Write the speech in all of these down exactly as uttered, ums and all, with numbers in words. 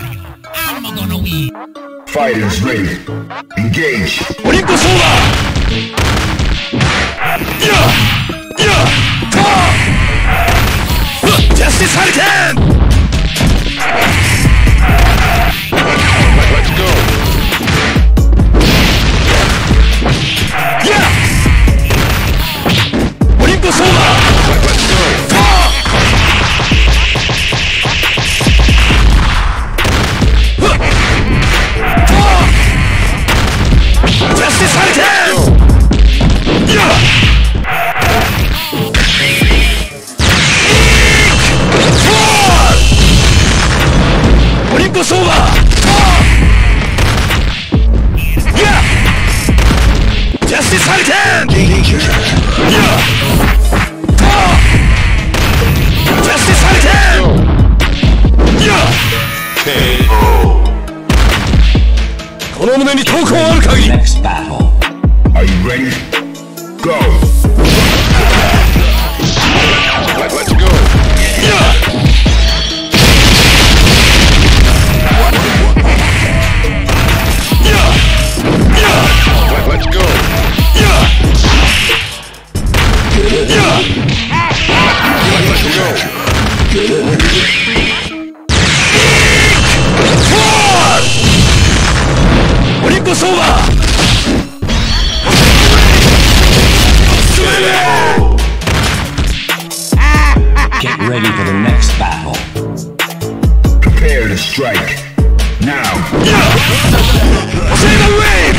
die. I'm gonna win. Fighters ready. Engage. Justice Hurricane! Let's go. Yeah. Olympus over. Let's go. Justice Hurricane! Yeah. Over. Yeah. Justice Hurricane. Yeah. Justice Hurricane. Yeah. Next battle. Are you ready? Go. Let's go. Yeah. Let's go. Yeah. Yeah. Let's go. Four. Olympus over. Get ready for the next battle. Prepare to strike. Now. Yeah. Say the wave.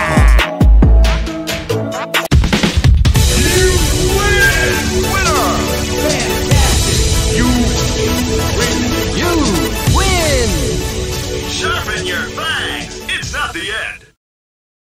Sharpen your fangs. It's not the end.